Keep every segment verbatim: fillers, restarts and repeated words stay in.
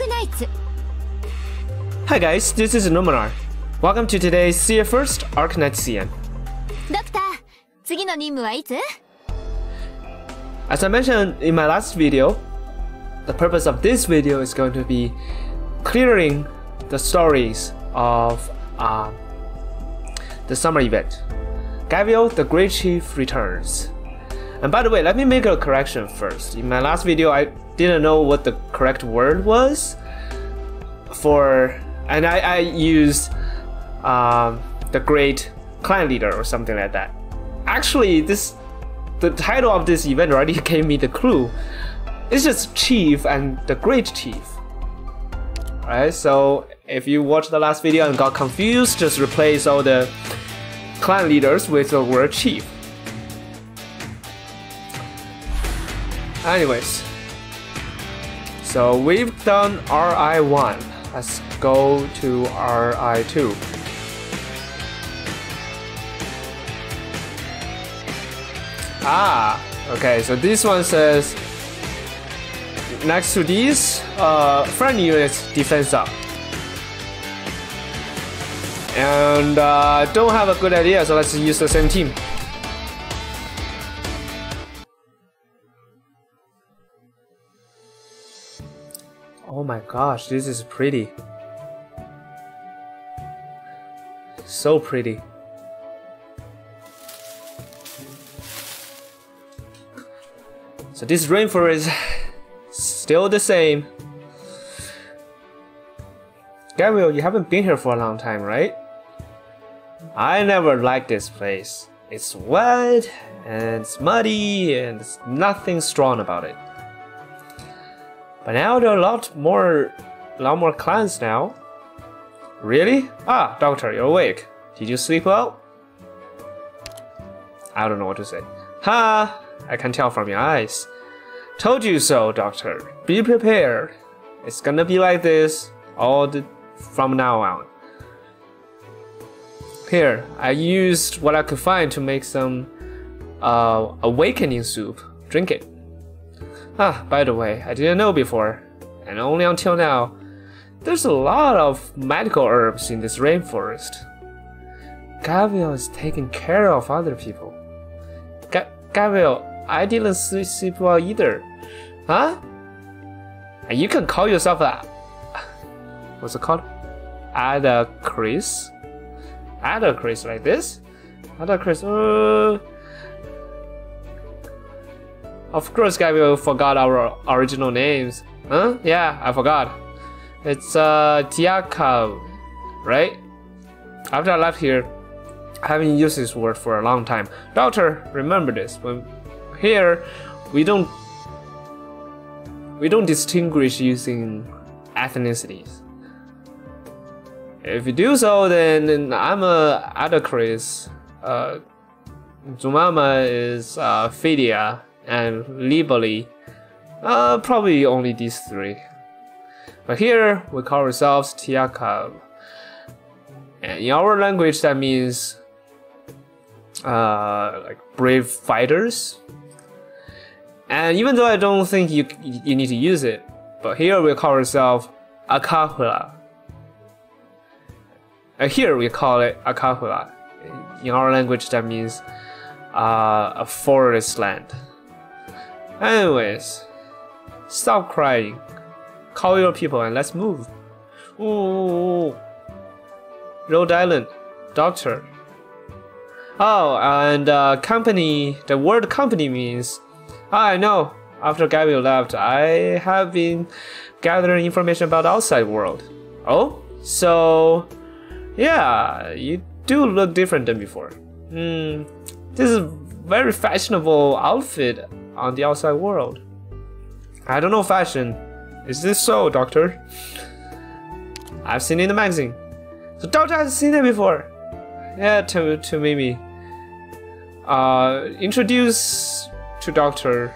Arknights. Hi guys, this is Iluminar. Welcome to today's C F first Arknights C M. Doctor, as I mentioned in my last video, the purpose of this video is going to be clearing the stories of uh, the summer event. Gavial, the Great Chief, returns. And by the way, let me make a correction first. In my last video, I didn't know what the correct word was for, and I, I used um, the Great Clan Leader or something like that. Actually, this the title of this event already gave me the clue. It's just Chief and the Great Chief. Alright, so if you watched the last video and got confused, just replace all the clan leaders with the word Chief. Anyways, so we've done R I one. Let's go to R I two. Ah, okay, so this one says next to these, uh, friend units defense up. And I uh, don't have a good idea, so let's use the same team. Oh my gosh, this is pretty. So pretty. So this rainforest is still the same. Gabriel, you haven't been here for a long time, right? I never liked this place. It's wet, and it's muddy, and there's nothing strong about it. But now there are a lot more, a lot more clans now. Really? Ah, Doctor, you're awake. Did you sleep well? I don't know what to say. Ha! I can tell from your eyes. Told you so, Doctor. Be prepared. It's gonna be like this all the, from now on. Here, I used what I could find to make some uh, awakening soup. Drink it. Ah, by the way, I didn't know before, and only until now, there's a lot of medical herbs in this rainforest. Gavial is taking care of other people. Ga Gavial, I didn't sleep well either. Huh? And you can call yourself a... what's it called? Adacris? Adacris, like this? Adacris, uh... Of course, Gavial forgot our original names. Huh? Yeah, I forgot. It's uh, Tiacauh, right? After I left here, I haven't used this word for a long time. Doctor, remember this. When here, we don't we don't distinguish using ethnicities. If you do so, then, then I'm a Adacris. Uh, Zumama is uh, Fidia. And Libali, uh, probably only these three. But here we call ourselves Tiacauh, and in our language that means uh, like brave fighters. And even though I don't think you you need to use it, but here we call ourselves Akahula. And here we call it Akahula. In our language that means uh, a forest land. Anyways, stop crying. Call your people and let's move. Ooh, Rhode Island, Doctor. Oh, and uh, company. The word company means. I know. After Gavial left, I have been gathering information about the outside world. Oh, so yeah, you do look different than before. Hmm, this is a very fashionable outfit. On the outside world. I don't know fashion. Is this so, Doctor? I've seen it in the magazine. So Doctor has seen it before. Yeah, to, to Mimi. Uh, introduce to Doctor.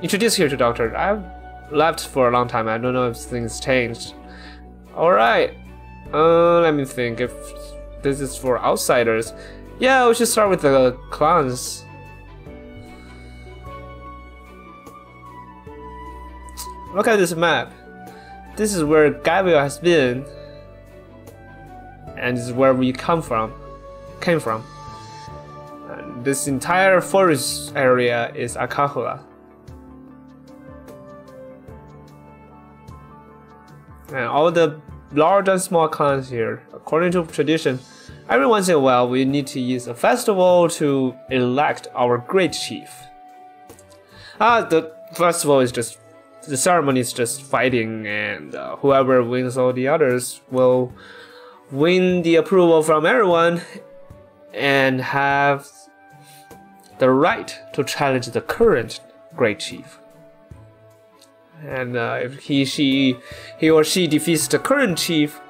Introduce here to Doctor. I've left for a long time. I don't know if things changed. Alright. Uh, let me think if this is for outsiders. Yeah, we should start with the clans. Look at this map. This is where Gavial has been, and this is where we come from, came from. And this entire forest area is Akahula. And all the large and small clans here, according to tradition, every once in a while we need to use a festival to elect our great chief. Ah, the festival is just, the ceremony is just fighting, and uh, whoever wins all the others will win the approval from everyone and have the right to challenge the current great chief. And uh, if he, she, he or she defeats the current chief,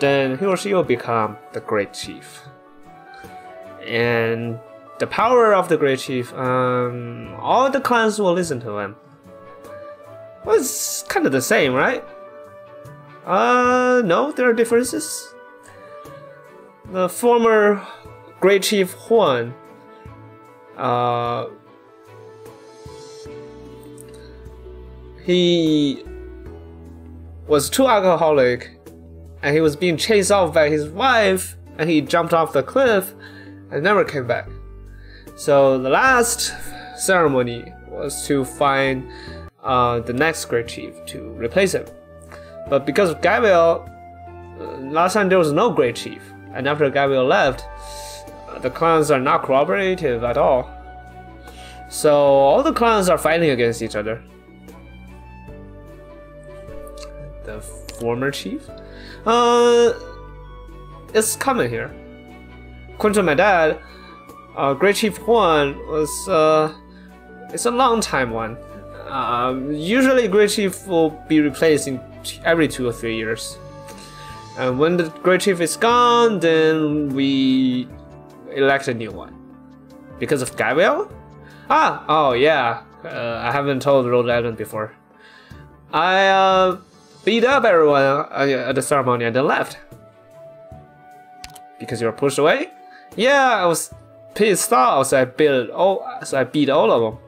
then he or she will become the great chief. And the power of the great chief, um, all the clans will listen to him. Well, it's kind of the same, right? Uh, no, there are differences. The former great chief Huan, uh, he was too alcoholic, and he was being chased off by his wife, and he jumped off the cliff and never came back. So the last ceremony was to find uh, the next great chief to replace him. But because of Gavial, last time there was no great chief, and after Gavial left, the clans are not cooperative at all. So all the clans are fighting against each other. The former chief? Uh, it's common here. According to my dad, uh, Great Chief Huan was, uh, it's a long time one. Um, usually Great Chief will be replaced in every two or three years. And when the Great Chief is gone, then we elect a new one. Because of Gavial? Ah, oh yeah, uh, I haven't told Rhode Island before. I, uh, beat up everyone at the ceremony and then left. Because you were pushed away? Yeah, I was pissed off, so I beat all, so I beat all of them.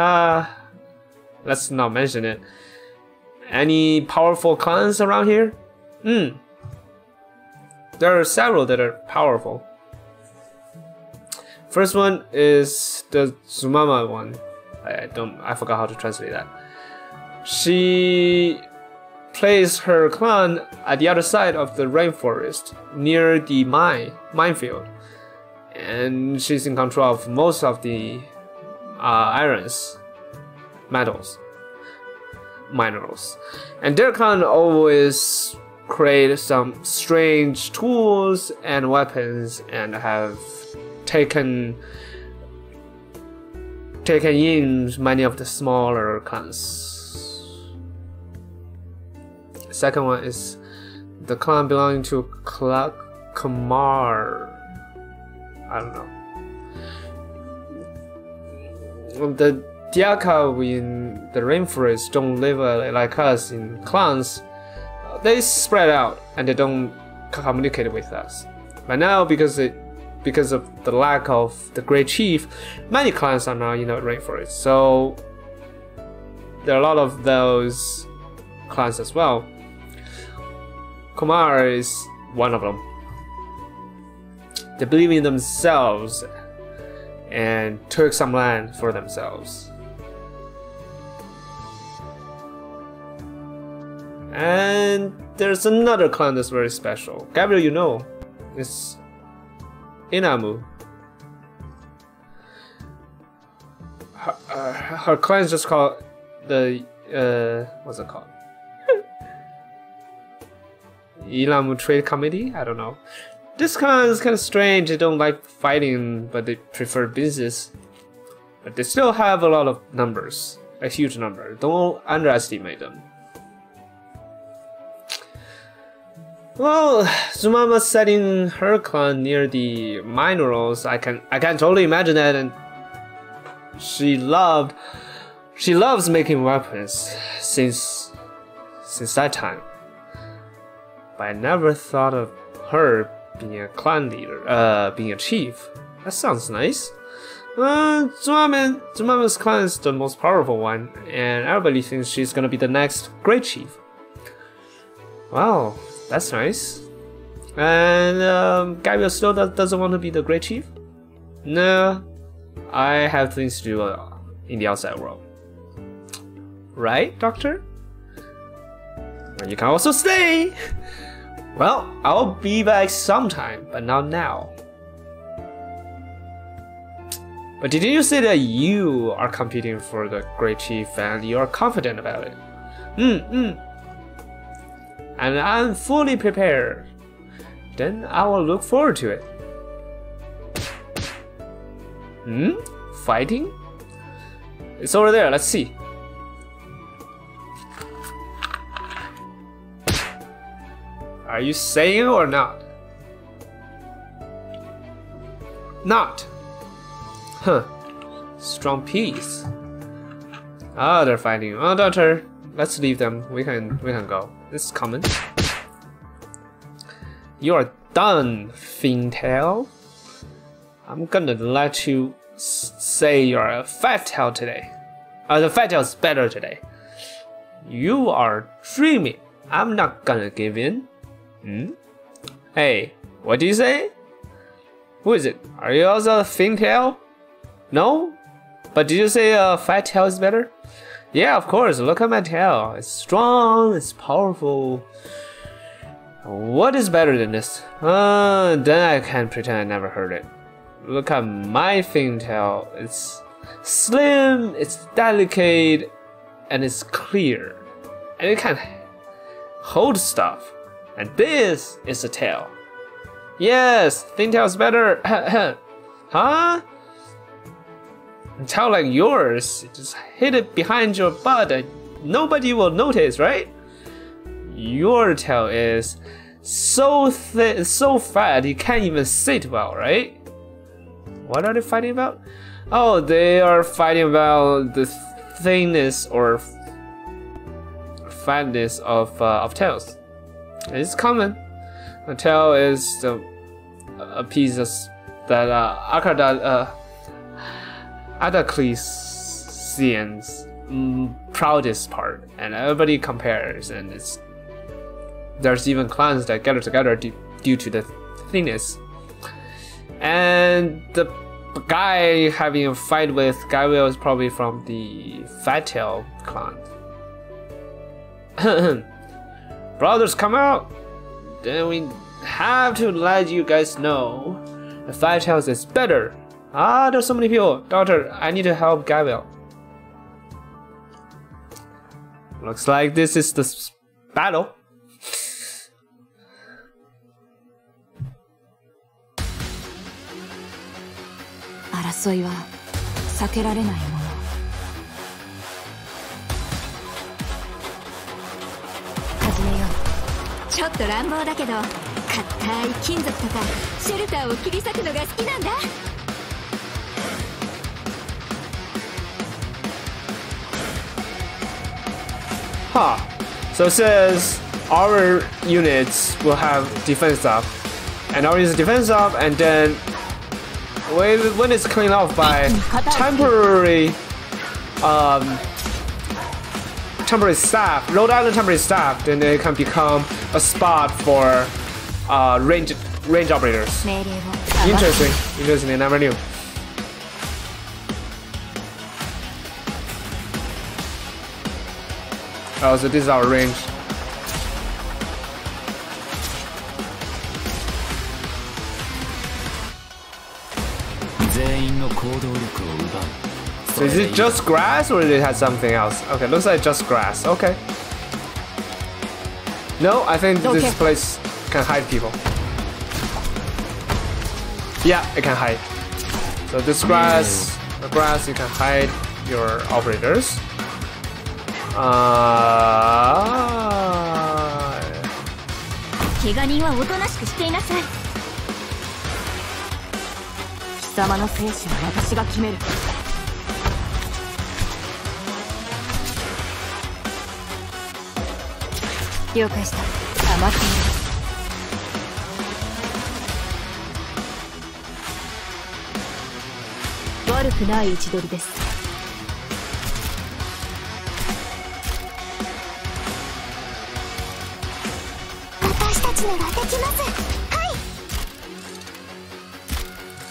Uh, let's not mention it. Any powerful clans around here? Hmm. There are several that are powerful. First one is the Zumama one. I don't, I forgot how to translate that. She placed her clan at the other side of the rainforest, near the mine minefield, and she's in control of most of the uh, irons, metals, minerals, and their clan always create some strange tools and weapons, and have taken taken in many of the smaller clans. Second one is the clan belonging to Kumar. I don't know. The Tiacauh in the rainforest don't live like us in clans. They spread out and they don't communicate with us. But now, because it, because of the lack of the great chief, many clans are now in the rainforest. So there are a lot of those clans as well. Kumar is one of them. They believe in themselves and took some land for themselves. And there's another clan that's very special. Gabriel, you know, it's Inamu. Her, uh, her clan's just called the, uh, what's it called? Inamu Trade Committee? I don't know. This clan is kind of strange. They don't like fighting, but they prefer business. But they still have a lot of numbers. A huge number. Don't underestimate them. Well, Zumama setting her clan near the minerals. I can I can totally imagine that, and she loved she loves making weapons since since that time. But I never thought of her being a clan leader, uh, being a chief. That sounds nice. Uh, Zumama, Zumama's clan is the most powerful one, and everybody thinks she's gonna be the next great chief. Wow, that's nice. And um, Gavial still doesn't want to be the Great Chief? Nah, I have things to do in the outside world. Right, Doctor? And you can also stay! Well, I'll be back sometime, but not now. But didn't you say that you are competing for the Great Chief and you are confident about it? Mm-mm. And I'm fully prepared. Then I will look forward to it. Hmm? Fighting? It's over there, let's see. Are you saying or not? Not! Huh. Strong piece. Ah, oh, they're fighting. Oh, Doctor, let's leave them. We can, we can go. It's common. You are done, Fintail. I'm gonna let you s say you're a fat tail today. Uh, the fat tail's better today. You are dreaming. I'm not gonna give in. Hmm? Hey, what do you say? Who is it? Are you also a thin tail? No? But did you say a uh, fat tail is better? Yeah, of course. Look at my tail. It's strong, it's powerful. What is better than this? Uh, then I can pretend I never heard it. Look at my thin tail. It's slim, it's delicate, and it's clear. And it can hold stuff. And this is the tail. Yes, thin tail's better. Huh? A tail like yours, just hit it behind your butt and nobody will notice, right? Your tail is so thin, so fat, you can't even sit well, right? What are they fighting about? Oh, they are fighting about the thinness or fatness of, uh, of tails. It's common. A tail is the uh, pieces that uh, uh, Akahula's um, proudest part, and everybody compares. And it's there's even clans that gather together due to the thinness. And the guy having a fight with Gavial is probably from the Fat Tail clan. Brothers, come out! Then we have to let you guys know the Five Tails is better. Ah, there's so many people. Doctor, I need to help Gavial. Looks like this is the battle. Huh. So it says our units will have defense up, and our units defense up, and then when it's cleaned off by temporary, um. temporary staff, Rhode Island temporary staff, then they can become a spot for uh, range range operators. Interesting, interesting, I never knew. Oh, so this is our range. So is it just grass or did it have something else? Okay, looks like just grass. Okay. No, I think okay. This place can hide people. Yeah, it can hide. So this grass, the grass, you can hide your operators. Uh...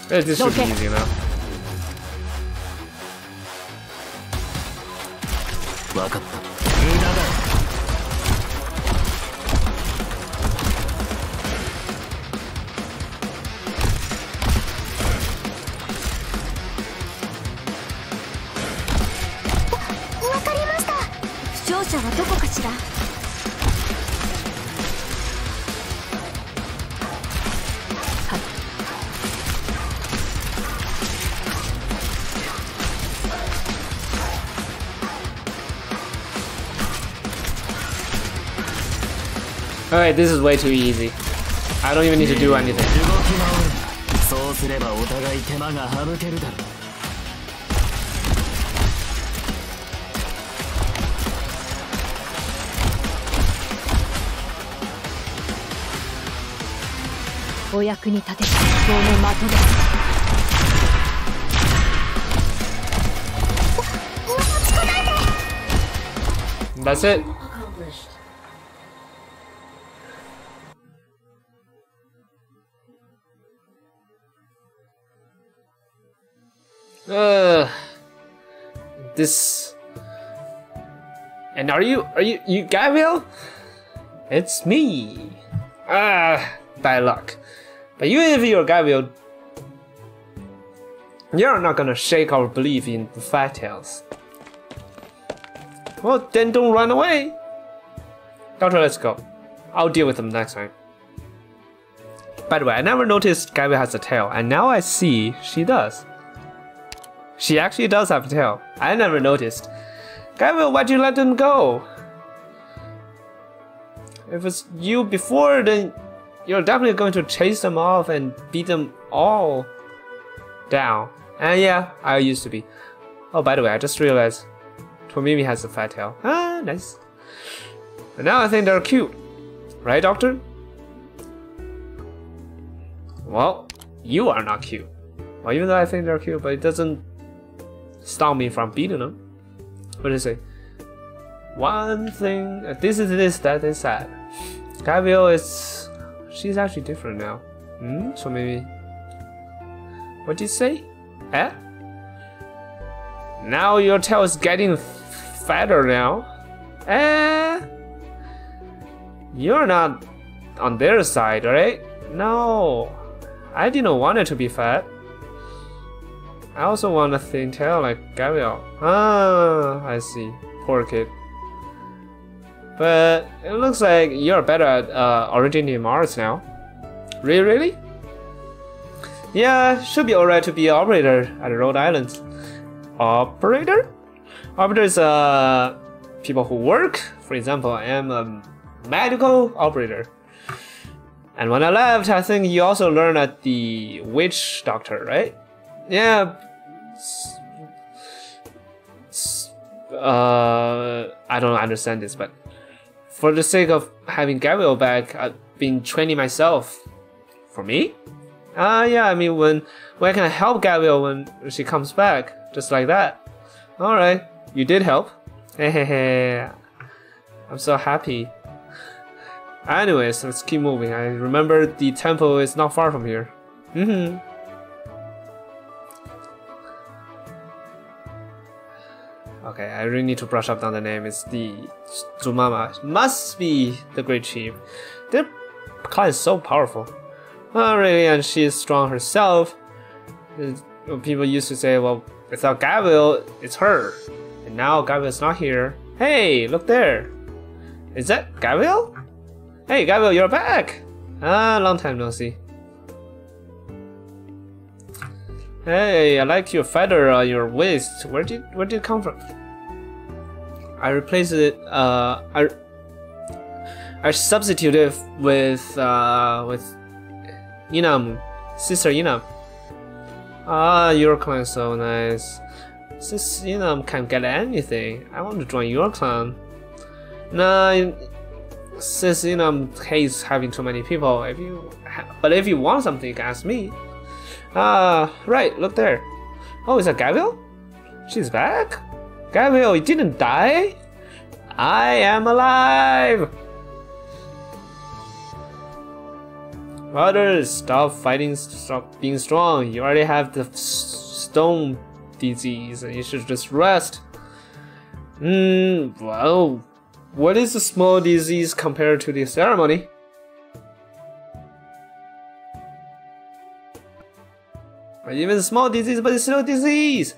Yeah, this should be easy enough. Alright, this is way too easy. I don't even need to do anything. That's it. Uh, this. And are you, are you, you Gavial? It's me. Ah, bad luck. But even if you're Gavial, you're not gonna shake our belief in the fat tails. Well, then don't run away. Doctor, let's go. I'll deal with them next time. By the way, I never noticed Gavial has a tail, and now I see she does. She actually does have a tail. I never noticed. Gavial, why'd you let them go? If it's you before, then you're definitely going to chase them off and beat them all down. And yeah, I used to be. Oh, by the way, I just realized Tomimi has a fat tail. Ah, nice. And now I think they're cute. Right, Doctor? Well, you are not cute. Well, even though I think they're cute, but it doesn't stop me from beating them. What do you say? One thing, this is this, that is that. Gavial is, she's actually different now. Hmm, so maybe, what did you say? Eh? Now your tail is getting fatter now. Eh? You're not on their side, right? No, I didn't want it to be fat. I also want a thin tail like Gavial. Ah, I see. Poor kid. But it looks like you're better at uh, originating arts now. Really, really? Yeah, should be alright to be an operator at Rhode Island. Operator? Operators are uh, people who work. For example, I am a medical operator. And when I left, I think you also learned at the witch doctor, right? Yeah, uh, I don't understand this, but for the sake of having Gavial back, I've been training myself. For me? Ah, uh, yeah. I mean, when when can I help Gavial when she comes back? Just like that. All right, you did help. Hehehe. I'm so happy. Anyways, let's keep moving. I remember the temple is not far from here. Mm-hmm. Okay, I really need to brush up on the name. It's the Zumama. Must be the Great Chief. Their clan is so powerful. Oh, really? And she is strong herself. People used to say, well, without Gavial, it's her. And now Gavial is not here. Hey, look there. Is that Gavial? Hey, Gavial, you're back. Ah, long time no see. Hey, I like your feather on your waist. Where did where did it come from? I replaced it. Uh, I I substituted it with uh, with Inamu, sister Inamu. Ah, your clan is so nice. Since Inamu can't get anything, I want to join your clan. Nah, since Inamu hates having too many people, if you ha but if you want something, you can ask me. Ah, uh, right, look there. Oh, is that Gavial? She's back? Gavial, you didn't die? I am alive! Brothers, stop fighting, stop being strong. You already have the stone disease and you should just rest. Hmm, well, what is a small disease compared to the ceremony? Even small disease, but it's still a disease.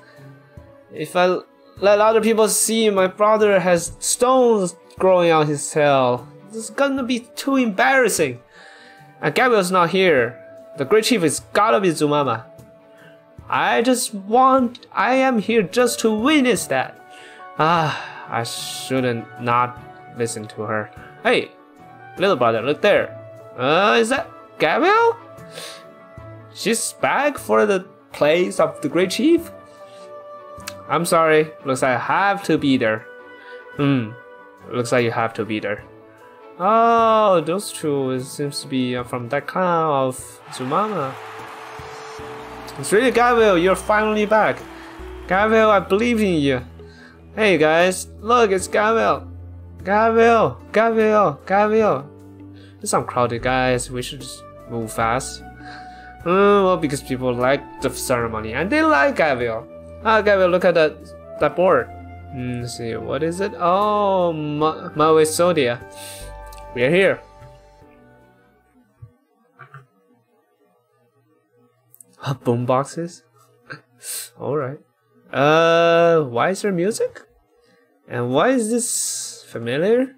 If I let other people see my brother has stones growing on his tail, this is gonna be too embarrassing. And Gavial's not here. The great chief is gotta be Zumama. I just want, I am here just to witness that. Ah, I shouldn't not listen to her. Hey, little brother, look there. Uh, is that Gavial? She's back for the place of the great chief? I'm sorry, looks like I have to be there. Hmm, looks like you have to be there. Oh, those two, it seems to be from that clan of Zumama. It's really Gavial, you're finally back. Gavial, I believe in you. Hey guys, look, it's Gavial. Gavial, Gavial, Gavial. There's some crowded guys, we should just move fast. Mm, well, because people like the ceremony and they like Gavial. Ah, Gavial, look at that that board. Mm, let's see, what is it? Oh, Maui Sodia. We are here. Boom boxes. All right. Uh, why is there music? And why is this familiar?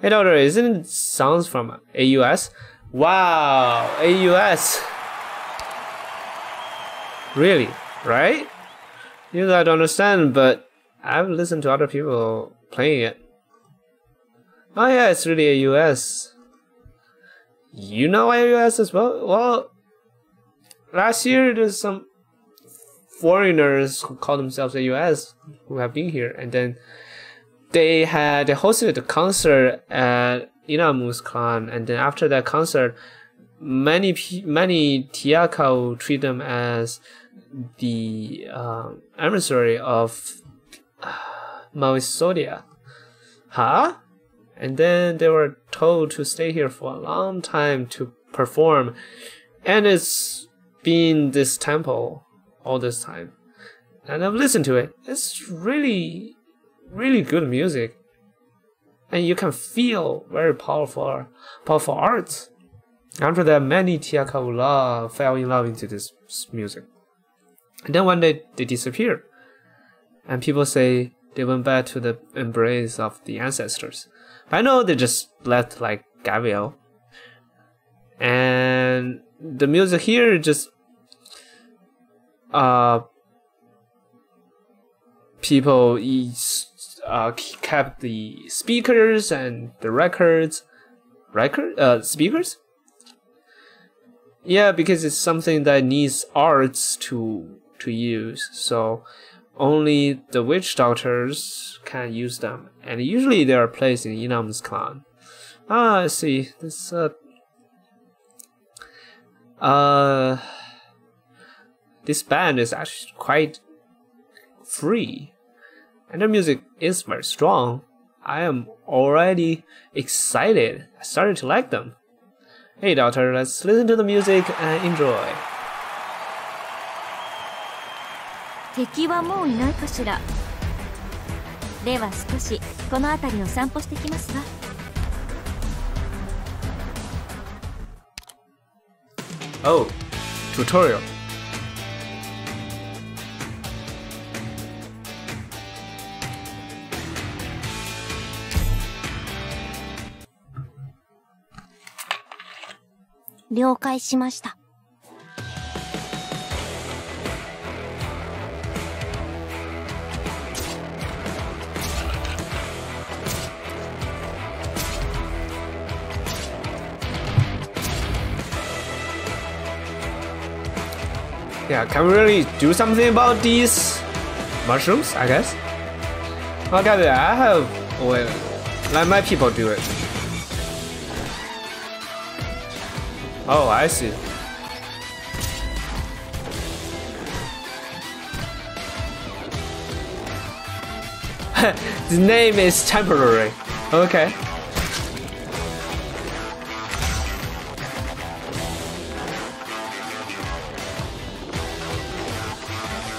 Hey, daughter, isn't it sounds from A U S? Wow, A U S. Really, right? You guys don't understand, but I've listened to other people playing it. Oh yeah, it's really A U S. You know A U S as well? Well, last year there's some foreigners who call themselves A U S who have been here, and then they had they hosted a concert at Inamu's clan, and then after that concert, many many Tiacauh treat them as the uh, emissary of uh, Maui Sodia. Huh? And then they were told to stay here for a long time to perform. And it's been this temple all this time. And I've listened to it. It's really, really good music. And you can feel very powerful, powerful arts. After that, many Tiacauh fell in love into this music. And then one day they disappear, and people say they went back to the embrace of the ancestors. But I know they just left like Gavial, and the music here just uh people uh kept the speakers and the records, record uh speakers. Yeah, because it's something that needs arts to to use, so only the witch doctors can use them, and usually they are placed in Enum's clan. Ah, I see. This uh, uh, this band is actually quite free, and their music is very strong. I am already excited. I started to like them. Hey, daughter, let's listen to the music and enjoy. 敵はもういないかしら。では少しこの辺りを散歩してきますわ。Oh, tutorial. Yeah, can we really do something about these mushrooms, I guess? Okay, I have a way. Let my people do it. Oh, I see. The name is temporary. Okay.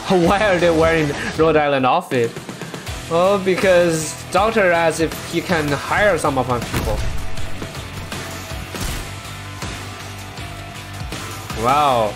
Why are they wearing Rhode Island outfit? Oh, because Doctor asked if he can hire some of my people. Wow.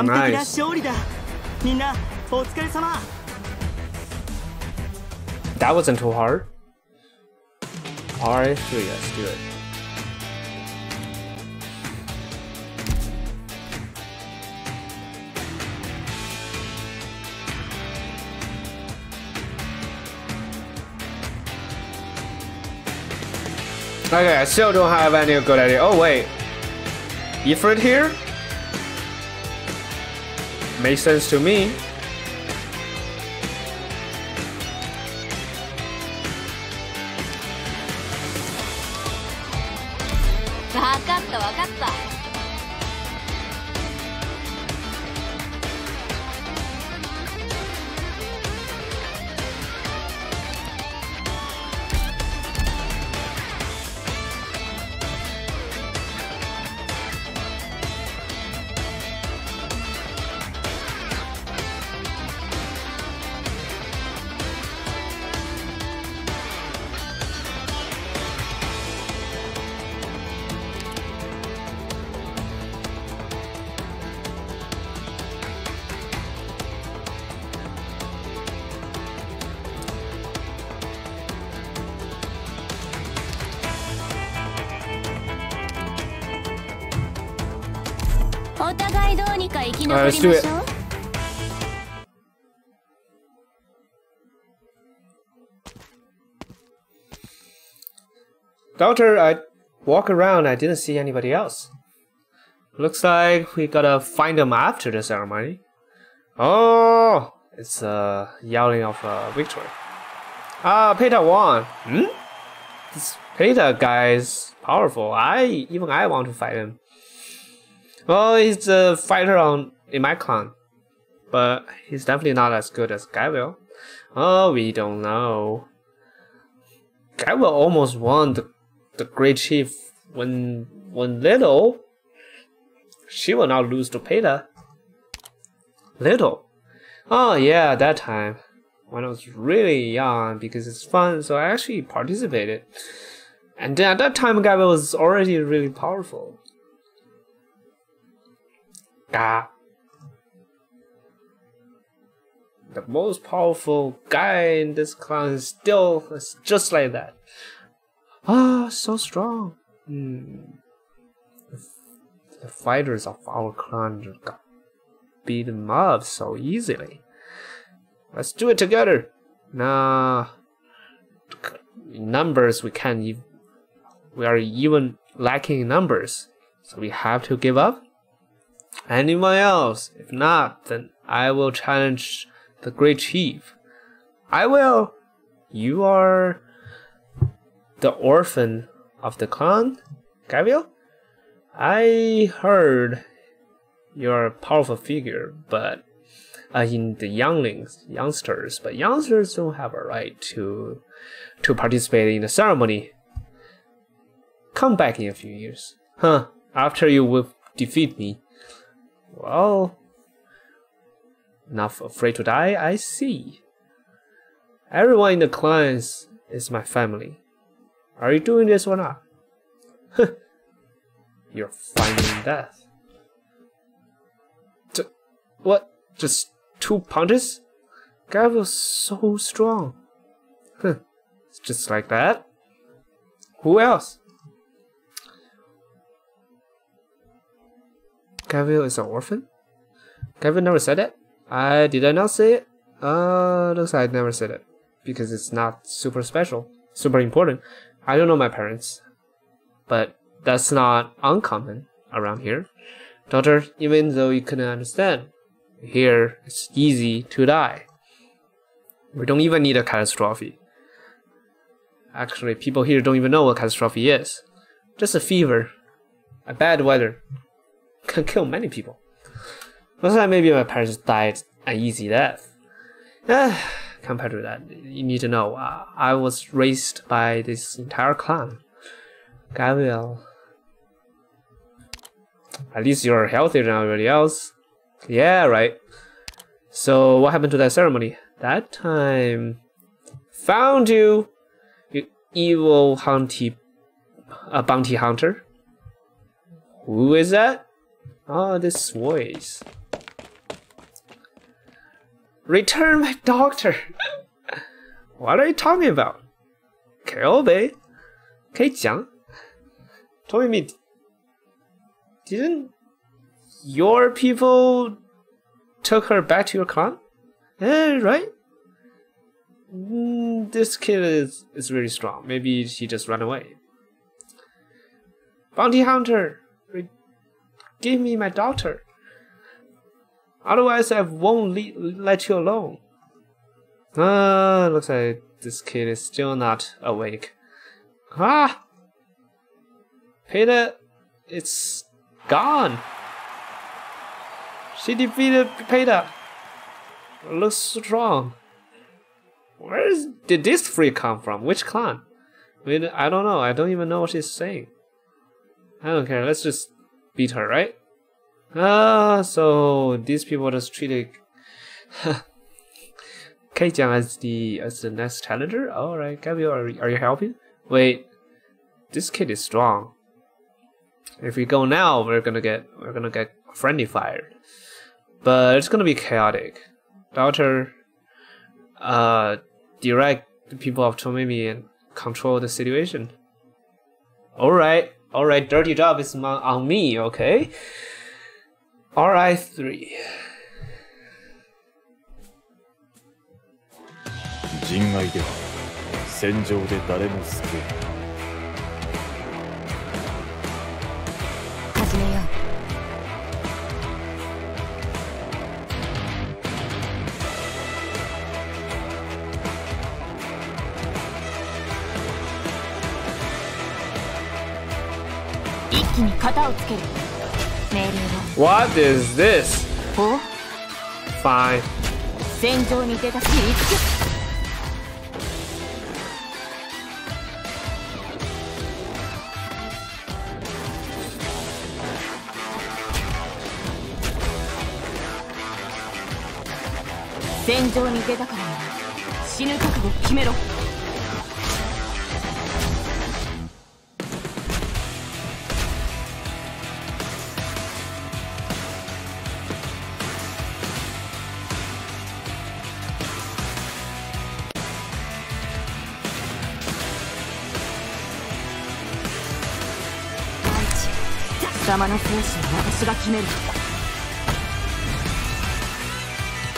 Nice. That wasn't too hard. R I three, let's do it. Okay, I still don't have any good idea. Oh wait, Ifrit here? Makes sense to me. Alright, let's do it. Doctor, I walk around, I didn't see anybody else. Looks like we gotta find them after the ceremony. Oh, it's a uh, yelling of uh, victory. Ah, Peta won. Hmm? This Peta guy is powerful. I, even I want to fight him. Well, he's a fighter on in my clan, but he's definitely not as good as Gavial. Oh, we don't know. Gavial almost won the, the Great Chief when when little. She will not lose to Peta. Little. Oh yeah, that time when I was really young because it's fun, so I actually participated. And then at that time, Gavial was already really powerful. Ah. The most powerful guy in this clan is still is just like that. Ah, so strong. Mm. The fighters of our clan got beat him up so easily. Let's do it together. Nah, in numbers we can't even. We are even lacking in numbers, so we have to give up. Anyone else? If not, then I will challenge the Great Chief. I will. You are the orphan of the clan, Gavial? I heard you're a powerful figure, but uh, in the younglings, youngsters, but youngsters don't have a right to to participate in the ceremony. Come back in a few years, huh? After you will defeat me. Well, not afraid to die, I see. Everyone in the clans is my family. R I two in this one up. You're finding that. T what? Just two punters? Gavial's so strong. It's just like that. Who else? Gavial is an orphan? Gavial never said it? I did I not say it? Uh, looks like I never said it. Because it's not super special. Super important. I don't know my parents. But that's not uncommon around here. Daughter, even though you couldn't understand, here it's easy to die. We don't even need a catastrophe. Actually, people here don't even know what catastrophe is. Just a fever. A bad weather. Can kill many people. Most of the time, maybe my parents died an easy death. Ah, compared to that, you need to know, uh, I was raised by this entire clan. Gavial. At least you're healthier than everybody else. Yeah, right. So, what happened to that ceremony? That time... Found you! You evil hunty... Uh, bounty hunter. Who is that? Oh, this voice. Return my doctor! What are you talking about? Keijiang? Keijiang? Tommy, didn't your people took her back to your clan? Eh, right? Mm, this kid is, is really strong. Maybe she just ran away. Bounty hunter! Give me my daughter. Otherwise, I won't le let you alone. Ah, uh, looks like this kid is still not awake. Ah! Peta, it's gone. She defeated Peta. Looks strong. Where is, did this freak come from? Which clan? I mean, I don't know. I don't even know what she's saying. I don't care. Let's just beat her, right? Ah, so these people just treated Keijiang as the as the next challenger. All right, Gavial, are, are you helping? Wait, this kid is strong. If we go now, we're gonna get we're gonna get friendly fired, but it's gonna be chaotic. Daughter, uh, direct the people of Tomimi and control the situation. All right. Alright, dirty job is on me, okay? R I three. What is this? Oh? Fine.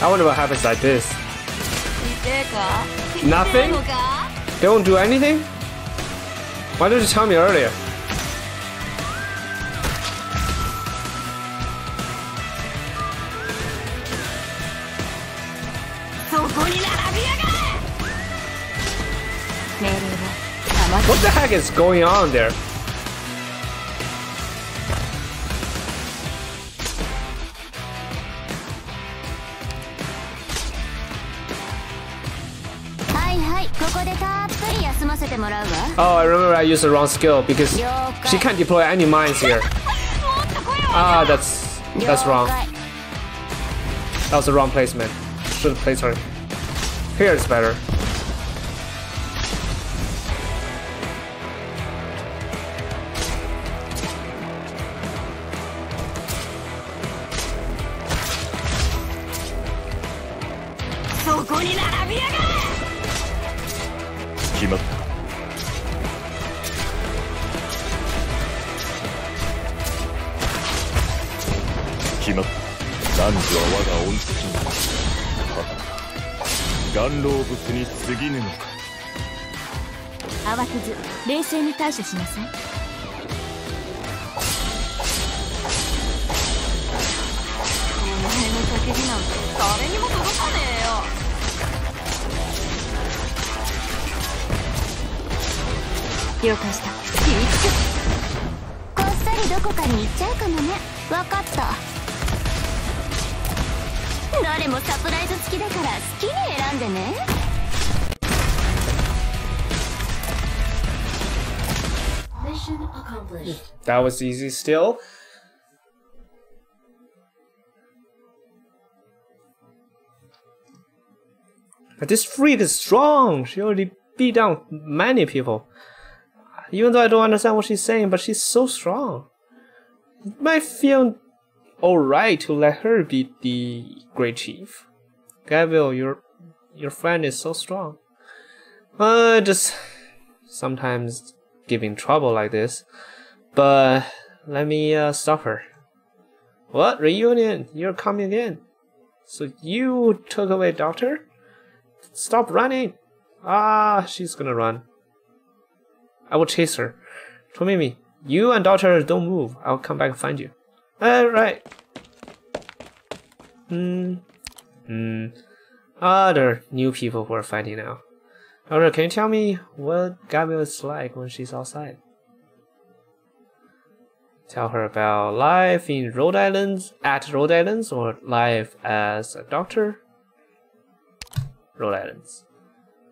I wonder what happens like this. Nothing? They won't do anything? Why didn't you tell me earlier? What the heck is going on there? Oh, I remember I used the wrong skill because she can't deploy any mines here. Ah, that's that's wrong. That was the wrong placement. Should have placed her. Here is better. 決まった。 決まった。男女は我が恩人。顔老物に過ぎぬのか。慌てず冷静に対処しなさい。お前の叫びなんて誰にも届かねえよ。 了解した。こっそりどこかに行っちゃうかもね。わかった。誰もサプライズ付きだから好きに選んでね。Mission accomplished. That was easy still. But this Freed is strong. She already beat down many people. Even though I don't understand what she's saying, but she's so strong. It might feel alright to let her be the Great Chief. Gavial, your your friend is so strong. Uh, just sometimes giving trouble like this. But let me uh, stop her. What? Reunion? You're coming again. So you took away Doctor? Stop running! Ah, she's gonna run. I will chase her. Tomimi, you and Doctor don't move. I'll come back and find you. Alright. Hmm. Hmm. Other new people who are fighting now. Alright, can you tell me what Gavial is like when she's outside? Tell her about life in Rhode Island, at Rhode Island, or life as a doctor? Rhode Island.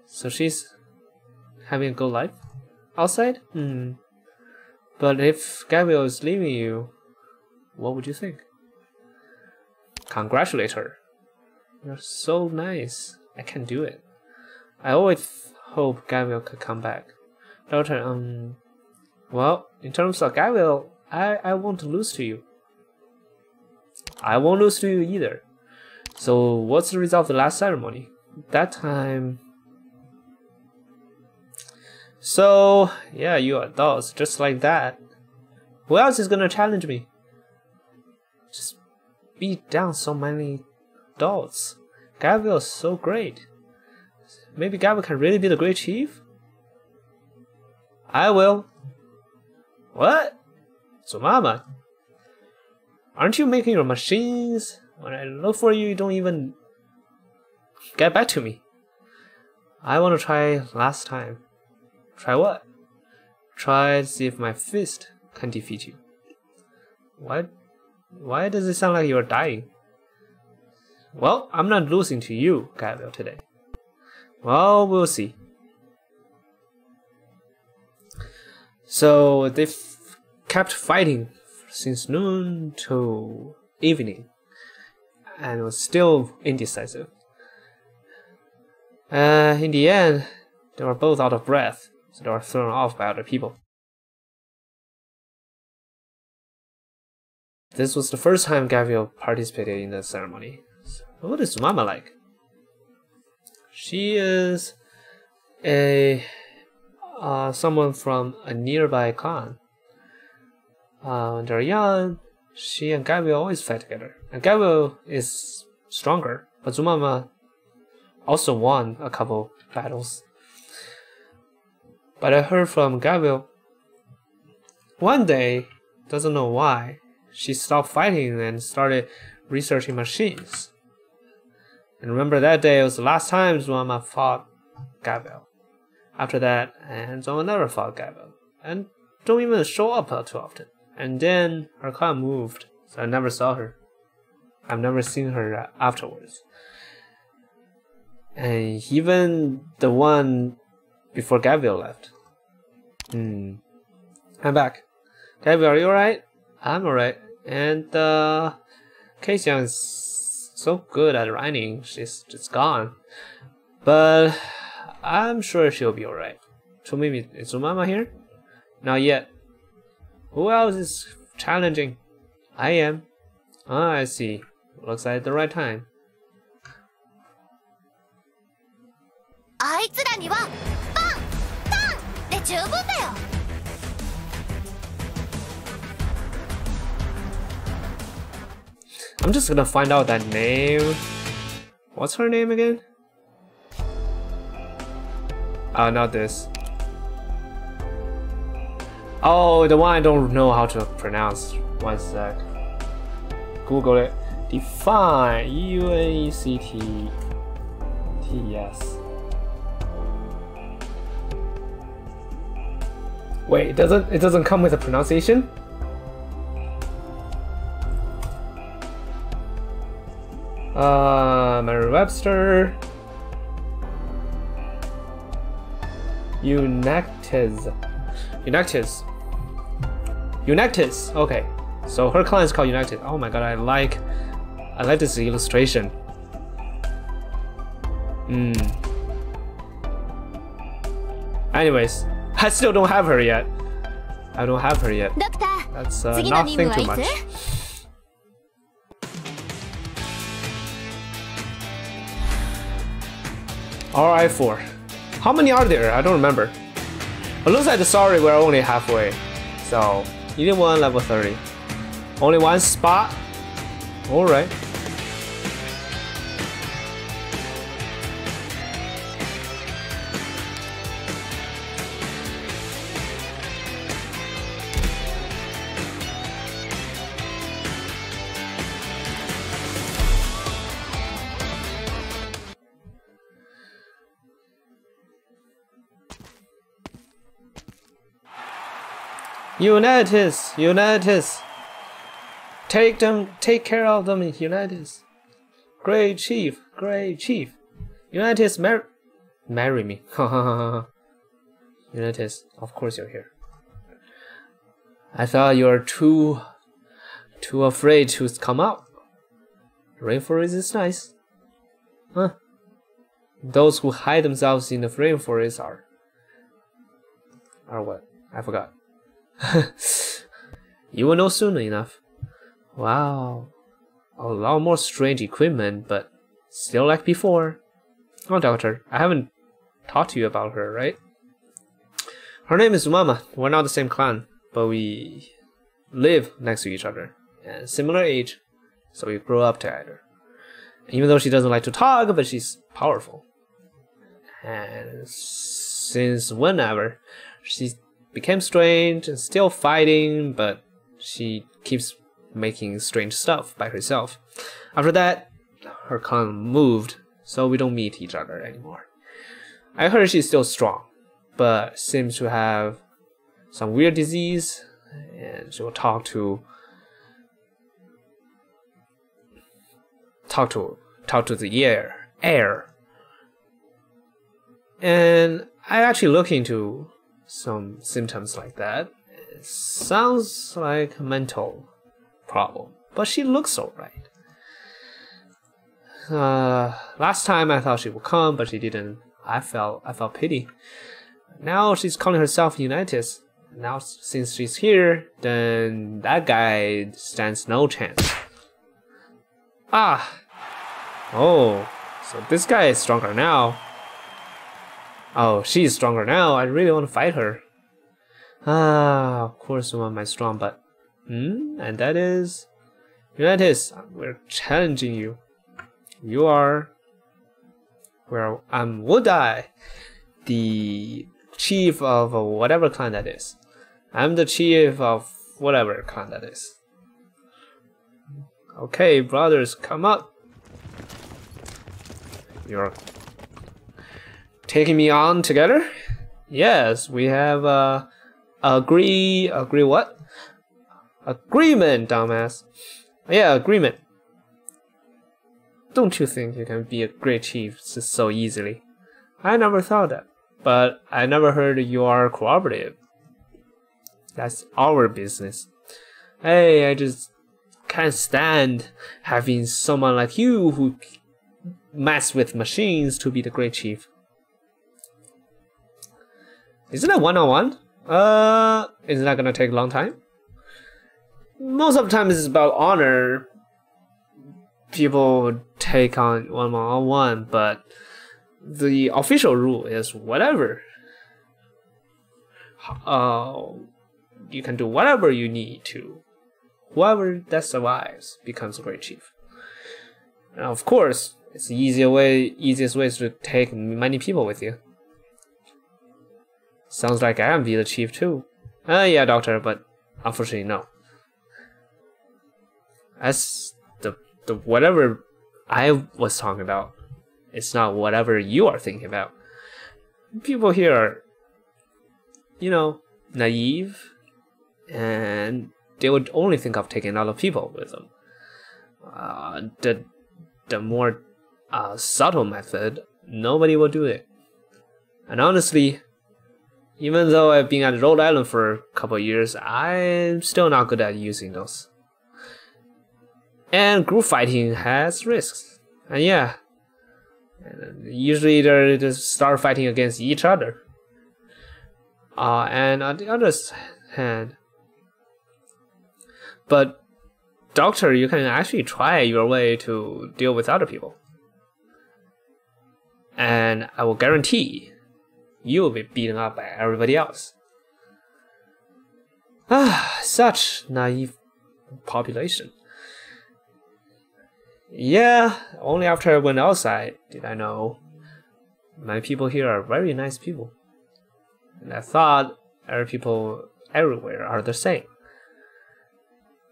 So she's having a good life? Outside? Hmm. But if Gavial is leaving you, what would you think? Congratulate her. You're so nice. I can do it. I always hope Gavial could come back. Doctor, um... Well, in terms of Gavial, I, I won't lose to you. I won't lose to you either. So what's the result of the last ceremony? That time... So, yeah, you adults, just like that. Who else is gonna challenge me? Just beat down so many adults. Gavial is so great. Maybe Gavial can really be the Great Chief? I will. What? Zumama, aren't you making your machines? When I look for you, you don't even get back to me. I want to try last time. Try what? Try to see if my fist can defeat you. What? Why does it sound like you're dying? Well, I'm not losing to you, Gavial, today. Well, we'll see. So they've kept fighting since noon to evening, and was still indecisive. Uh, in the end, they were both out of breath. So they are thrown off by other people. This was the first time Gavial participated in the ceremony. So what is Zumama like? She is a uh, someone from a nearby clan. Uh, when they're young, she and Gavial always fight together. And Gavial is stronger, but Zumama also won a couple battles. But I heard from Gavial, one day, doesn't know why, she stopped fighting and started researching machines. And remember that day, it was the last time Zumama fought Gavial. After that, and Zumama never fought Gavial, and don't even show up too often. And then her clan moved, so I never saw her. I've never seen her afterwards. And even the one before Gavial left. Hmm. I'm back. Gavial, are you alright? I'm alright. And, uh... Keijiang is so good at running, she's just gone. But I'm sure she'll be alright. Tomimi, is Zumama here? Not yet. Who else is challenging? I am. Ah, I see. Looks like the right time. あいつらにはバンタンで十分だよ。I'm just gonna find out that name. What's her name again? Uh, not this. Oh, the one I don't know how to pronounce. One sec. Google it. Define E U N E C T T S. Wait, it doesn't it doesn't come with a pronunciation? Uh, Merriam-Webster. Eunectes. Eunectes. Eunectes. Okay, so her client's called Eunectes. Oh my god, I like, I like this illustration. Hmm. Anyways, I still don't have her yet. I don't have her yet. That's uh, nothing too much. R I four. How many are there? I don't remember. But looks like, sorry, we're only halfway. So, even one level thirty. Only one spot? Alright. Eunectes, Eunectes, take them, take care of them, Eunectes. Great chief, great chief. Eunectes, marry, marry me. Eunectes, of course you're here. I thought you were too, too afraid to come out. Rainforest is nice, huh? Those who hide themselves in the rainforest are, are what? I forgot. You will know soon enough. Wow, a lot more strange equipment, but still like before. Oh, Doctor, I haven't talked to you about her, right? Her name is Zumama. We're not the same clan, but we live next to each other and similar age, so we grew up together. Even though she doesn't like to talk, but she's powerful. And since whenever, she's became strange and still fighting, but she keeps making strange stuff by herself. After that, her clan moved, so we don't meet each other anymore. I heard she's still strong, but seems to have some weird disease, and she will talk to talk to talk to the air air. And I actually look into some symptoms like that. It sounds like a mental problem, but she looks alright. Uh, last time I thought she would come, but she didn't. I felt I felt pity. Now she's calling herself Eunectes. Now since she's here, then that guy stands no chance. Ah, oh, so this guy is stronger now. Oh, she's stronger now. I really want to fight her. Ah, of course, one of my strong, but hmm, and that is Eunectes. We're challenging you. You are. Well, I'm Wudai, the chief of whatever clan that is. I'm the chief of whatever clan that is. Okay, brothers, come up. You're taking me on together? Yes, we have uh, agree, agree what? Agreement, dumbass. Yeah, agreement. Don't you think you can be a great chief just so easily? I never thought that, but I never heard you are cooperative. That's our business. Hey, I just can't stand having someone like you who mess with machines to be the great chief. Isn't that one-on-one? Uh, isn't that gonna take a long time? Most of the time it's about honor. People take on one-on-one, but the official rule is whatever. Uh, you can do whatever you need to. Whoever that survives becomes a great chief. Now, of course, it's the easier way, easiest way is to take many people with you. Sounds like I am the chief too. Ah, uh, yeah, doctor, but unfortunately, no. That's the the whatever I was talking about. It's not whatever you are thinking about. People here are, you know, naive, and they would only think of taking other people with them. Uh, the the more uh, subtle method, nobody will do it. And honestly, even though I've been at Rhode Island for a couple of years, I'm still not good at using those. And group fighting has risks. And yeah, usually they just start fighting against each other. Uh, and on the other hand, but doctor, you can actually try your way to deal with other people. And I will guarantee you will be beaten up by everybody else. Ah, such naive population. Yeah, only after I went outside did I know my people here are very nice people. And I thought our people everywhere are the same.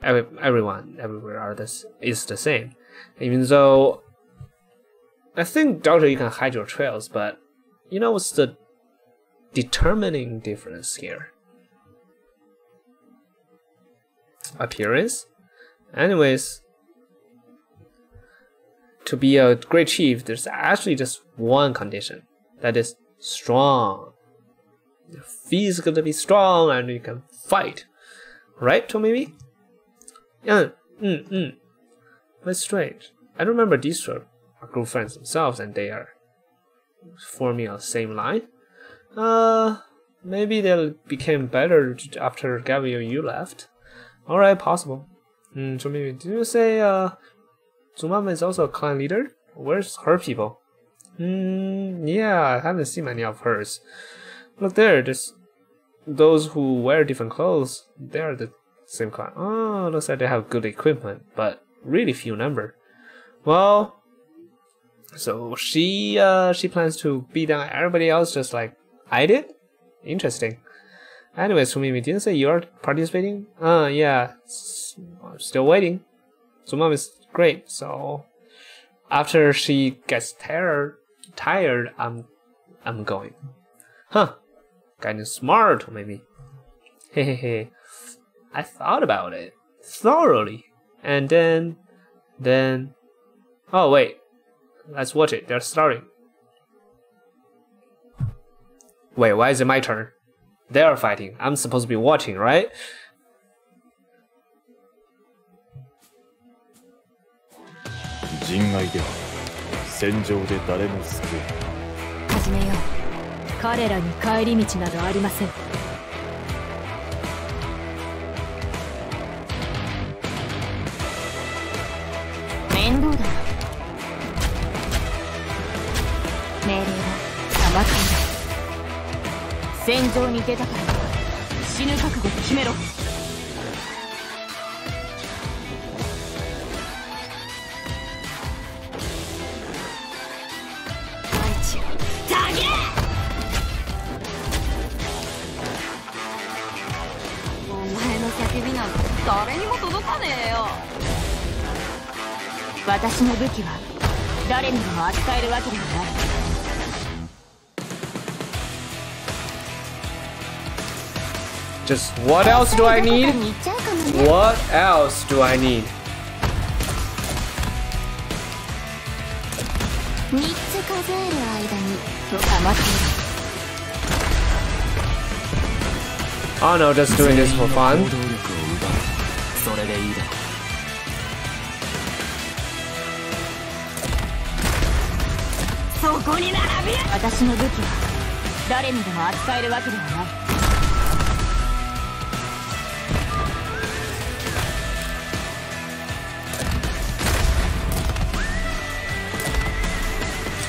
Every, everyone everywhere are this is the same. Even though I think, doctor, you can hide your trails, but you know what's the determining difference here? Appearance? Anyways, to be a great chief, there's actually just one condition. That is strong. Your physically be strong and you can fight. Right, Tomimi? Yeah, mm, mm. That's strange. I remember these were our group friends themselves and they are forming a same line. Uh, maybe they became better after Gavial you left. Alright, possible. Mm, Tomimi, did you say, uh... Zumama is also a clan leader? Where's her people? Hmm, yeah, I haven't seen many of hers. Look there, there's those who wear different clothes, they are the same clan. Oh, looks like they have good equipment, but really few number. Well, so she uh, she plans to beat down everybody else just like I did? Interesting. Anyways, Sumimi, didn't say you're participating? Uh, yeah, I'm still waiting. Zumama is great, so after she gets tired, tired, I'm, I'm going. Huh? Kind of smart, maybe. Hehehe. I thought about it thoroughly, and then, then. Oh wait, let's watch it. They're starting. Wait, why is it my turn? They are fighting. I'm supposed to be watching, right? Melee Just what else do I need? What else do I need? Oh no, just doing this for fun.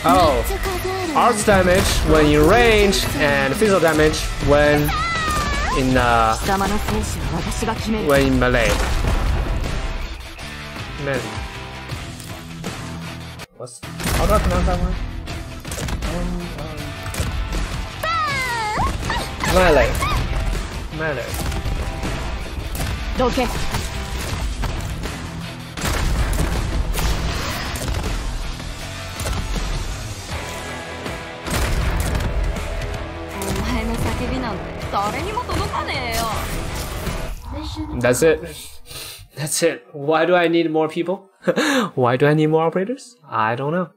Oh, arts damage when in range and physical damage when in uh, when in melee. Man, what's how do I pronounce that one? Melee, melee. Okay. That's it. That's it. Why do I need more people? Why do I need more operators? I don't know.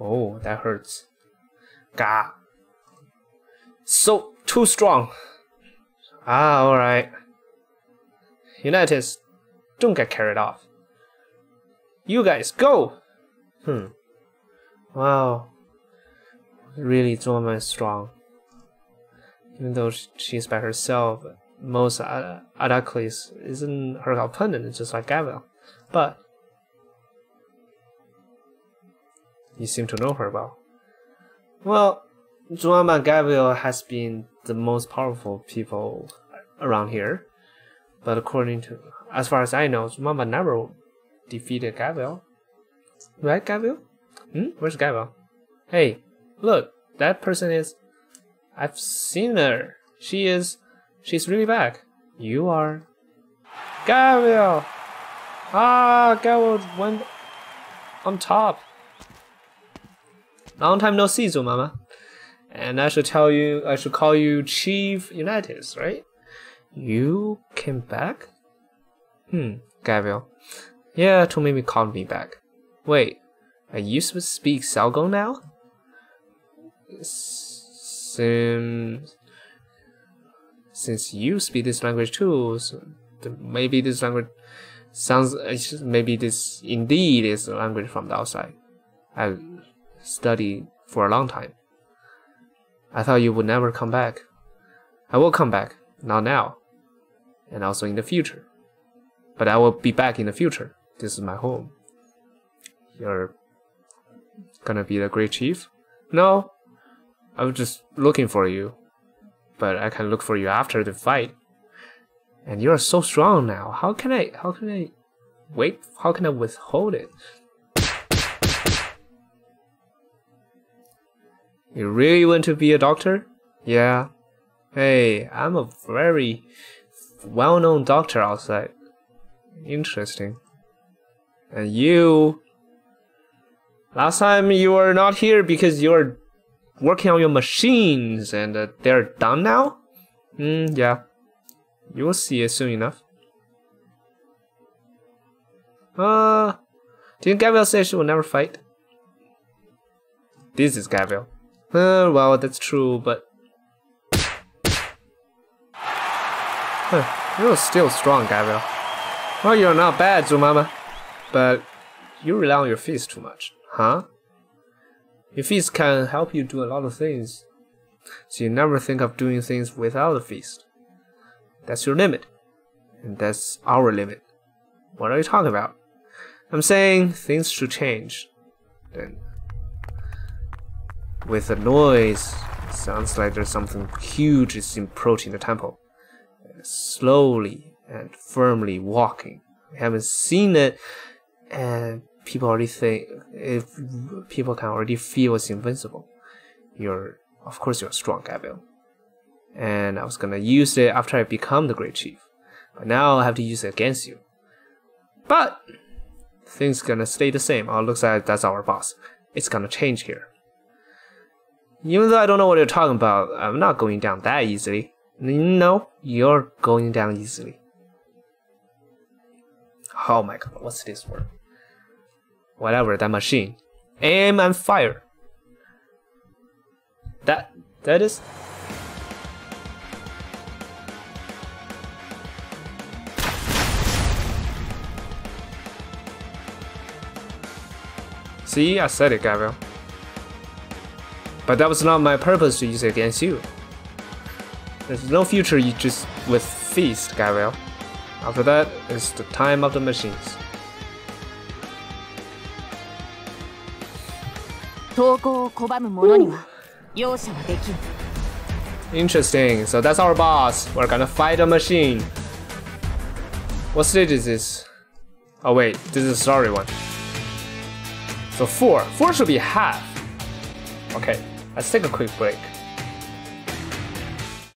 Oh, that hurts. Gah. So, too strong. Ah, alright. Eunectes, don't get carried off. You guys, go! Hmm. Wow. Really, Zumama is strong. Even though she's by herself, most uh, Adaklis isn't her opponent, it's just like Gavial. But you seem to know her well. Well, Zumama and Gavial has been the most powerful people around here. But according to, as far as I know, Zumama never defeated Gavial. Right, Gavial? Hmm? Where's Gavial? Hey, look, that person is... I've seen her. She is... She's really back. You are... Gavial! Ah, Gavial went on top. Long time no see, Zumama. And I should tell you... I should call you Chief Eunectes, right? You came back? Hmm, Gavial. Yeah, Tomimi called me back. Wait, are you supposed to speak Salgo now? Since, since you speak this language too, so maybe this language sounds. Maybe this indeed is a language from the outside. I studied for a long time. I thought you would never come back. I will come back, not now, and also in the future. But I will be back in the future. This is my home. You're gonna be the great chief? No. I was just looking for you, but I can look for you after the fight. And you're so strong now. How can I? How can I? Wait. How can I withhold it? You really want to be a doctor? Yeah. Hey, I'm a very well-known doctor outside. Interesting. And you? Last time you were not here because you're working on your machines, and uh, they're done now? Mm, yeah. You will see it soon enough. Uh, didn't Gavial say she will never fight? This is Gavial. Uh, well, that's true, but... Huh, you're still strong, Gavial. Well, you're not bad, Zumama. But you rely on your fists too much, huh? Your feast can help you do a lot of things, so you never think of doing things without a feast. That's your limit, and that's our limit. What are you talking about? I'm saying things should change. Then, with the noise, it sounds like there's something huge is approaching the temple. Slowly and firmly walking. We haven't seen it, and people already think, if people can already feel it's invincible. You're, of course you're strong, Gavial. And I was gonna use it after I become the Great Chief. But now I have to use it against you. But things gonna stay the same. Oh, looks like that's our boss. It's gonna change here. Even though I don't know what you're talking about, I'm not going down that easily. No, you're going down easily. Oh my god, what's this word? Whatever, that machine. Aim and fire. That, that is... See, I said it, Gavial. But that was not my purpose to use it against you. There's no future you just with feast, Gavial. After that, it's the time of the machines. Interesting. So that's our boss. We're gonna fight a machine. What stage is this? Oh wait, this is the story one. So four. Four should be half. Okay, let's take a quick break.